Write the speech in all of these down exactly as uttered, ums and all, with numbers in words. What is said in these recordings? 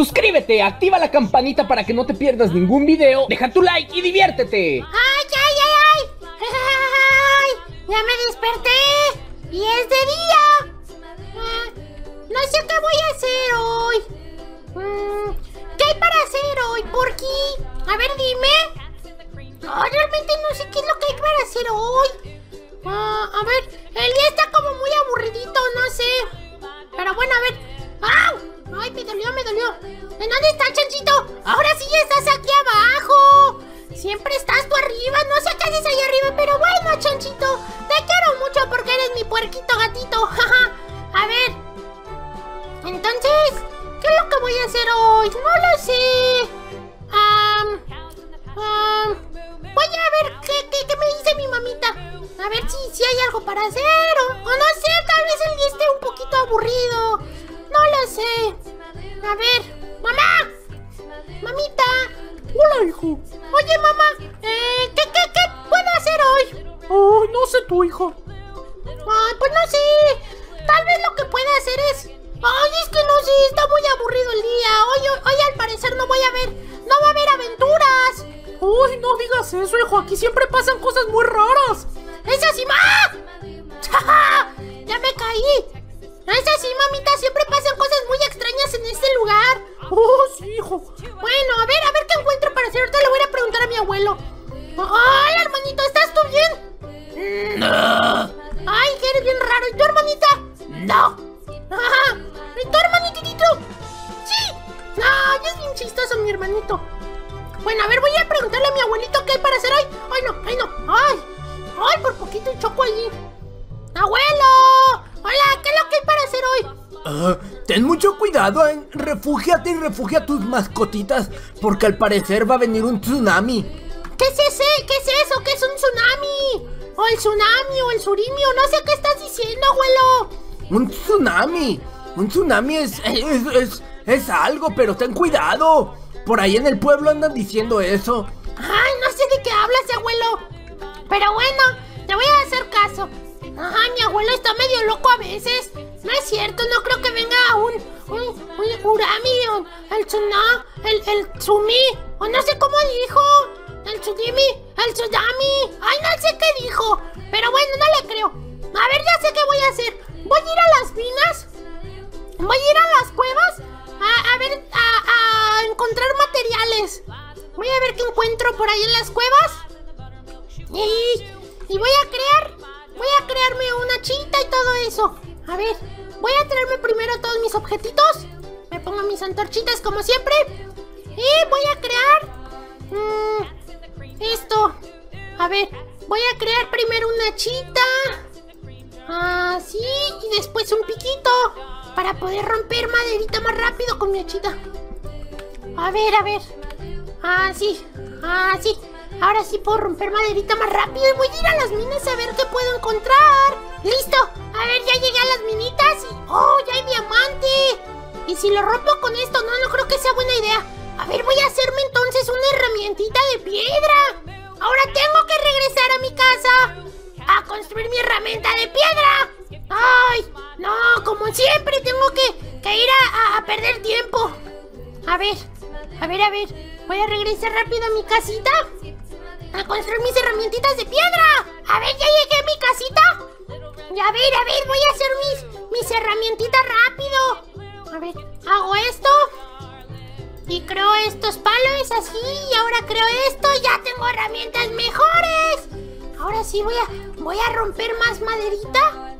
Suscríbete, activa la campanita para que no te pierdas ningún video. Deja tu like y diviértete. ¡Ay, ay, ay, ay! ¡Ay! ¡Ya me desperté! ¡Y es de día! Ah, no sé qué voy a hacer hoy. Mm, ¿Qué hay para hacer hoy, Porky? A ver, dime. Oh, realmente no sé qué es lo que hay para hacer hoy. Ah, a ver, el día está como muy aburridito, no sé. Pero bueno, a ver. ¡Au! ¡Ay, me dolió, me dolió! ¿En dónde estás, chanchito? ¡Ahora sí estás aquí abajo! Siempre estás tú arriba, no sé qué haces ahí arriba, pero bueno, chanchito, te quiero mucho porque eres mi puerquito gatito, jaja. A ver, entonces, ¿qué es lo que voy a hacer hoy? No lo sé. Um, um, voy a ver qué, qué, qué me dice mi mamita. A ver si, si hay algo para hacer, o, o no sé, tal vez el día esté un poquito aburrido. No lo sé. A ver, mamá. Mamita. Hola, hijo. Oye, mamá, eh, ¿qué, qué, ¿qué puedo hacer hoy? Oh, no sé tu hijo. Ay, pues no sé. Tal vez lo que pueda hacer es... Ay, es que no sé, está muy aburrido el día. Hoy, hoy, hoy al parecer no voy a ver... No va a haber aventuras. Uy, no digas eso, hijo. Aquí siempre pasan cosas muy raras. ¡Esa sí, mamá! ¡Ya me caí! Es así, mamita, siempre pasan cosas muy extrañas en este lugar. Oh, sí, hijo. Bueno, a ver, a ver qué encuentro para hacer. Ahorita le voy a preguntar a mi abuelo. Ay, hermanito, ¿estás tú bien? No. Ay, que eres bien raro. ¿Y tu hermanita? No. Ajá. ¿Y tu hermanitito? Sí. Ay, es bien chistoso mi hermanito. Bueno, a ver, voy a preguntarle a mi abuelito qué hay para hacer hoy. Ay, no, ay, no, ay. Ay, por poquito choco allí. ¡Abuelo! Hola, ¿qué es lo que hay para hacer hoy? Uh, ten mucho cuidado, ¿eh? Refúgiate y refugia a tus mascotitas, porque al parecer va a venir un tsunami. ¿Qué es ese? ¿Qué es eso? ¿Qué es un tsunami? O el tsunami, o el surimio, no sé qué estás diciendo, abuelo. Un tsunami. Un tsunami es, es, es, es algo, pero ten cuidado. Por ahí en el pueblo andan diciendo eso. Ay, no sé de qué hablas, abuelo. Pero bueno, te voy a hacer caso. Ajá, mi abuelo está medio loco a veces. No es cierto, no creo que venga un... Un... un urami, un, el tsunami, el, el tsumi, o no sé cómo dijo. El tsunami, el tsunami. Ay, no sé qué dijo. Pero bueno, no le creo. A ver, ya sé qué voy a hacer. Voy a ir a las minas. Voy a ir a las cuevas A, a ver, a, a encontrar materiales. Voy a ver qué encuentro por ahí en las cuevas. Y... Y voy a crear... Voy a crearme una chita y todo eso. A ver, voy a traerme primero todos mis objetitos. Me pongo mis antorchitas como siempre. Y voy a crear... Mmm, esto. A ver, voy a crear primero una chita. Así. Y después un piquito. Para poder romper maderita más rápido con mi hachita. A ver, a ver. Así, así. Ahora sí puedo romper maderita más rápido y voy a ir a las minas a ver qué puedo encontrar. ¡Listo! A ver, ya llegué a las minitas y... ¡Oh, ya hay diamante! Y si lo rompo con esto, no, no creo que sea buena idea. A ver, voy a hacerme entonces una herramientita de piedra. Ahora tengo que regresar a mi casa a construir mi herramienta de piedra. ¡Ay! No, como siempre tengo que, que ir a, a, a perder tiempo. A ver, a ver, a ver. Voy a regresar rápido a mi casita a construir mis herramientitas de piedra. A ver, ya llegué a mi casita. Y a ver, a ver, voy a hacer mis, mis herramientitas rápido. A ver, hago esto. Y creo estos palos así. Y ahora creo esto. Ya tengo herramientas mejores. Ahora sí voy a, voy a romper más maderita.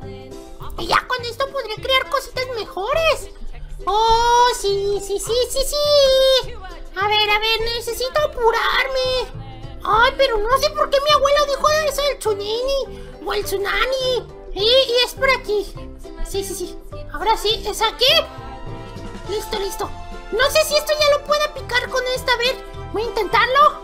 Y ya con esto podré crear cositas mejores. Oh, sí, sí, sí, sí, sí. A ver, a ver, necesito apurarme. Ay, pero no sé por qué mi abuelo dijo eso del tsunami o el tsunami. Y, y es por aquí. Sí, sí, sí. Ahora sí, es aquí. Listo, listo. No sé si esto ya lo pueda picar con esta. A ver, voy a intentarlo.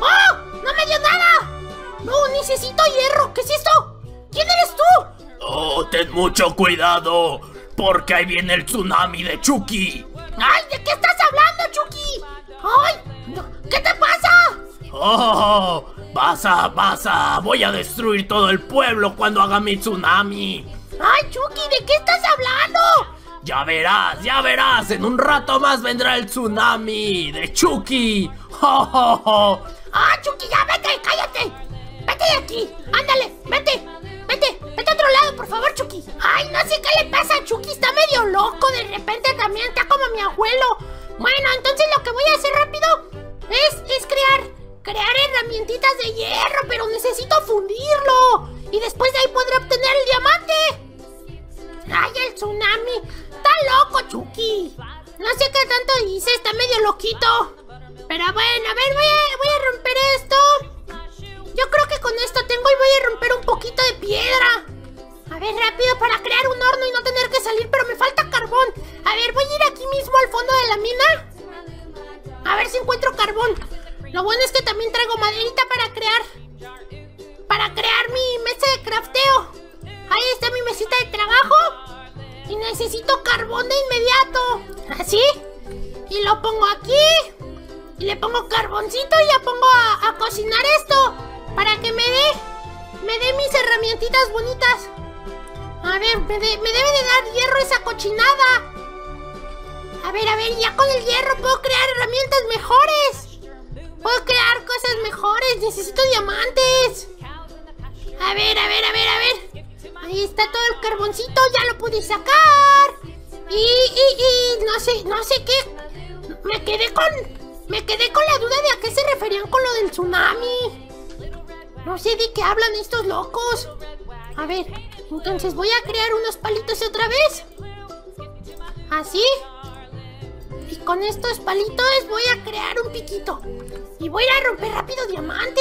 ¡Oh! ¡No me dio nada! No, necesito hierro. ¿Qué es esto? ¿Quién eres tú? Oh, ten mucho cuidado, porque ahí viene el tsunami de Chucky. ¡Ay! ¿De qué estás hablando, Chucky? ¡Ay! No. ¿Qué te pasa? ¡Oh! ¡Pasa, pasa! Voy a destruir todo el pueblo cuando haga mi tsunami. ¡Ay, Chucky! ¿De qué estás hablando? Ya verás, ya verás, en un rato más vendrá el tsunami de Chucky. ¡Oh, oh, oh! ¡Ah, Chucky, ya vete, cállate! Vete de aquí, ándale, vete, vete, vete a otro lado, por favor, Chucky. Ay, no sé qué le pasa a Chucky, está medio loco, de repente también está como mi abuelo. Bueno, entonces lo que voy a hacer rápido es, es crear, crear herramientitas de hierro, pero necesito fundirlo. Y después de ahí podré obtener el diamante. ¡Ay, el tsunami! ¡Está loco, Chucky! No sé qué tanto dice, está medio loquito. Pero bueno, a ver, voy a, voy a romper esto. Yo creo que con esto tengo y voy a romper un poquito de piedra. A ver, rápido, para crear un horno y no tener que salir, pero me falta carbón. A ver, voy a ir aquí mismo al fondo de la mina. A ver si encuentro carbón. Lo bueno es que también traigo maderita para crear. Para crear mi mesa de crafteo. Ahí está mi mesita de trabajo. Y necesito carbón de inmediato. Así. Y lo pongo aquí. Y le pongo carboncito y ya pongo a, a cocinar esto. Para que me dé. Me dé mis herramientitas bonitas. A ver, me, de, me debe de dar hierro esa cochinada. A ver, a ver, ya con el hierro puedo crear herramientas mejores. Puedo crear cosas mejores. Necesito diamantes. A ver, a ver, a ver, a ver. Ahí está todo el carboncito, ya lo pude sacar. Y, y, y, no sé, no sé qué. Me quedé con... Me quedé con la duda de a qué se referían con lo del tsunami. No sé de qué hablan estos locos. A ver, entonces voy a crear unos palitos otra vez. Así. Y con estos palitos voy a crear un piquito. Y voy a ir a romper rápido diamante.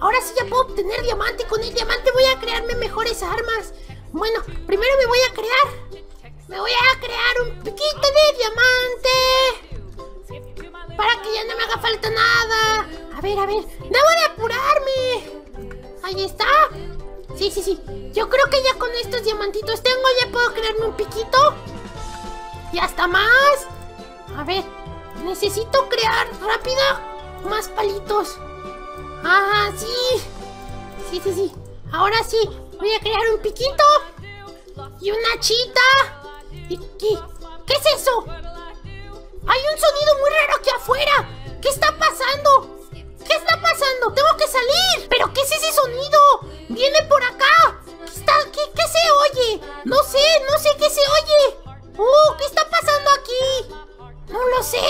Ahora sí ya puedo obtener diamante. Con el diamante voy a crearme mejores armas. Bueno, primero me voy a crear. Me voy a crear un piquito de diamante. Para que ya no me haga falta nada. A ver, a ver. Debo de apurarme. Ahí está. Sí, sí, sí. Yo creo que ya con estos diamantitos tengo. Ya puedo crearme un piquito. Y hasta más. A ver. Necesito crear rápido más palitos. ¡Ajá, sí! Sí, sí, sí. Ahora sí, voy a crear un piquito. Y una chita. ¿Y qué? ¿Qué es eso? Hay un sonido muy raro aquí afuera. ¿Qué está pasando? ¿Qué está pasando? ¡Tengo que salir! ¿Pero qué es ese sonido? ¡Viene por acá! ¿Qué, está, qué, qué se oye? No sé, no sé qué se oye. ¡Oh! ¿Qué está pasando aquí? No lo sé.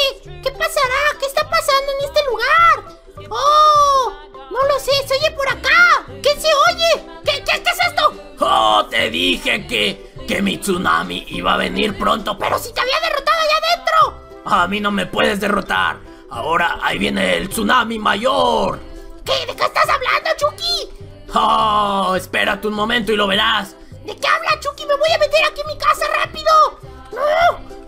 ¿Qué pasará? ¿Qué está pasando en este lugar? ¡Oh! ¡No lo sé! ¡Se oye por acá! ¿Qué se oye? ¿Qué, qué, qué es esto? ¡Oh! Te dije que... Que mi tsunami iba a venir pronto. ¡Pero si te había derrotado allá adentro! ¡A mí no me puedes derrotar! ¡Ahora ahí viene el tsunami mayor! ¿Qué? ¿De qué estás hablando, Chucky? ¡Oh! Espérate un momento y lo verás. ¿De qué habla, Chucky? ¡Me voy a meter aquí en mi casa rápido! ¡No!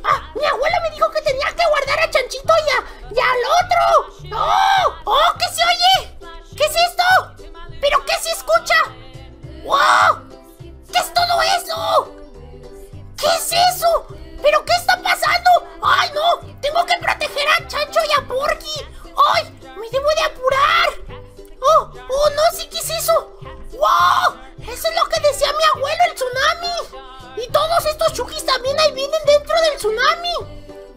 Ah, mi abuelo me dijo que tenía que guardar a Chanchito y, a, y al otro. ¡Oh! ¡Oh! ¿Qué se oye? ¿Qué es esto? ¿Pero qué se escucha? ¡Wow! ¿Qué es todo eso? ¿Qué es eso? ¿Pero qué está pasando? ¡Ay, no! Tengo que proteger a Chancho y a Porky. ¡Ay! ¡Me debo de apurar! ¡Oh! ¡Oh, no! ¿Sí? ¿Qué es eso? ¡Wow! Eso es lo que decía mi abuelo, el tsunami. Y todos estos Chuckys también ahí vienen dentro del tsunami.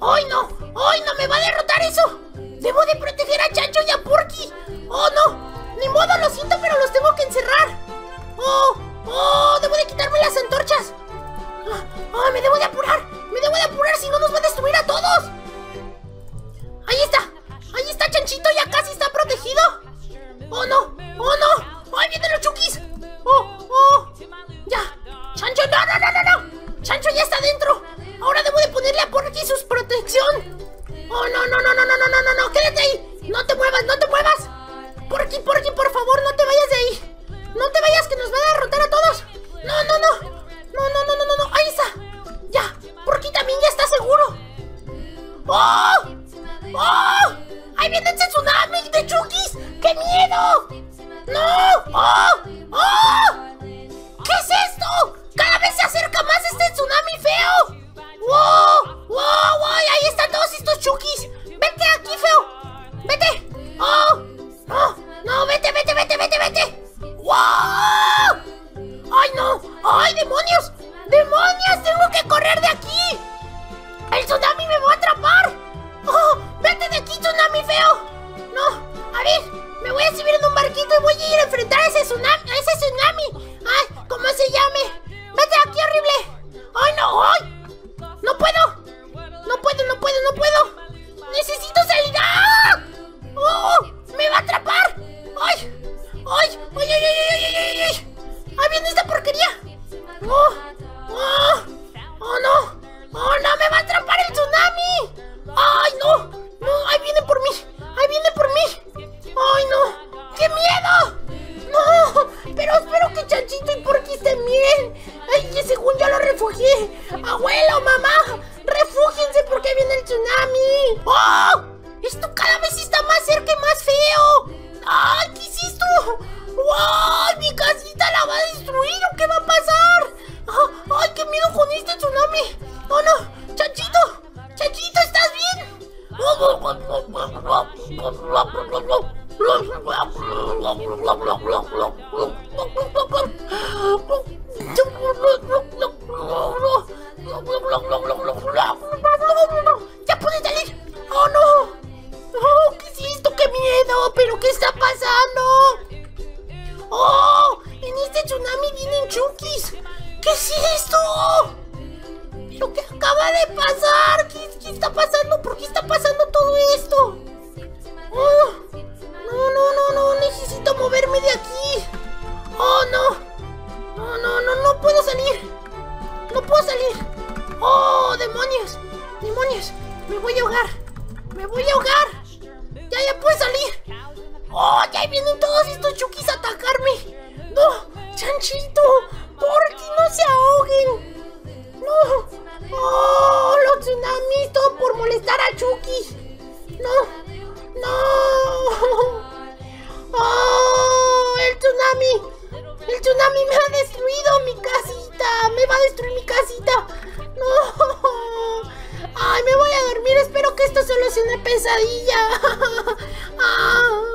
¡Ay, no! ¡Ay, no! ¡Me va a derrotar eso! ¡Debo de proteger a Chancho y a Porky! ¡Oh, no! ¡Ni modo! ¡Lo siento, pero los tengo que encerrar! ¡Oh! ¡Oh! ¡Debo de quitarme las antorchas! ¡Ah! ¡Oh, me debo de apurar! ¡Me debo de apurar! ¡Si no nos va a destruir a todos! ¡Ahí está! ¡Ahí está Chanchito! ¡Ya casi está protegido! ¡Oh, no! ¡Oh, no! ¡Ay, vienen los Chuckys! ¡Oh! ¡Oh! ¡Ya! ¡Chancho! ¡No, no, no, no, no! ¡Chancho ya está dentro! ¡Ahora debo de ponerle a Porky su protección! ¡Oh, no, no, no, no, no, no, no, no, no! ¡Quédate ahí! ¡No te muevas, no te muevas! ¡Porky, Porky, por favor, no te vayas de ahí! ¡No te vayas, que nos va a derrotar a todos! ¡No, no, no! ¡No, no, no, no, no, no! ¡Ahí está! ¡Ya! ¡Porky también ya está seguro! ¡Oh! ¡Oh! ¡Ahí viene el tsunami de Chuckys! ¡Qué miedo! ¡No! ¡Oh! ¡Oh! ¿Qué es esto? ¡Cada vez se acerca más este tsunami feo! ¡Wow! ¡Wow! ¡Wow! ¡Ahí están todos estos Chuckys! ¡Vete aquí, feo! ¡Vete! ¡Oh! ¡Oh! ¡No! ¡Vete, vete, vete, vete, vete! ¡Wow! ¡Ay, no! ¡Ay, demonios! ¡Demonios! ¡Tengo que correr de aquí! ¡Oh! ¡Esto cada vez está más cerca y más feo! ¡Ay! ¿Qué es esto? ¡Wow! ¡Mi casita la va a destruir! ¿O qué va a pasar? ¡Ay! ¡Qué miedo con este tsunami! ¡Oh, no! ¡Chachito! ¡Chachito! ¿Estás bien? ¡Ya pude salir! ¡Oh, no! ¡Oh, qué es esto! ¡Qué miedo! ¿Pero qué está pasando? ¡Oh! En este tsunami vienen Chuckys. ¿Qué es esto? ¿Pero qué acaba de pasar? ¿Qué, qué está pasando? ¿Por qué está pasando todo esto? ¡Oh! No, no, no, no. Necesito moverme de aquí. ¡Oh, no! No, no, no, no puedo salir. No puedo salir. ¡Oh, demonios! ¡Demonios! ¡Me voy a ahogar! ¡Me voy a ahogar! ¡Ya, ya puedo salir! ¡Oh, ya vienen todos estos Chuckys a atacarme! ¡No! ¡Chanchito! ¡Por ti no se ahoguen! ¡No! ¡Oh, los tsunamis! ¡Todo por molestar a Chucky! ¡No! ¡No! ¡Oh, el tsunami! ¡El tsunami me ha destruido mi casita! ¡Me va a destruir mi casita! ¡No! ¡Ay, me voy a dormir! ¡Espero que esto solo sea una pesadilla! ¡Ah!